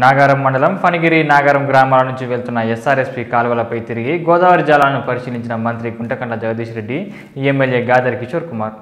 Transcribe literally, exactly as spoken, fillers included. నాగారం మండలం ఫణిగిరి నాగారం గ్రామాల నుంచి వెళ్తున్న ఎస్ఆర్ఎస్పీ కాల్వలపై తిరిగి గోదావరి జలాలను పరిశీలించిన మంత్రి కుంటకండ్ల జగదీష్ రెడ్డి ఎమ్మెల్యే గాదర్ కిషోర్ కుమార్.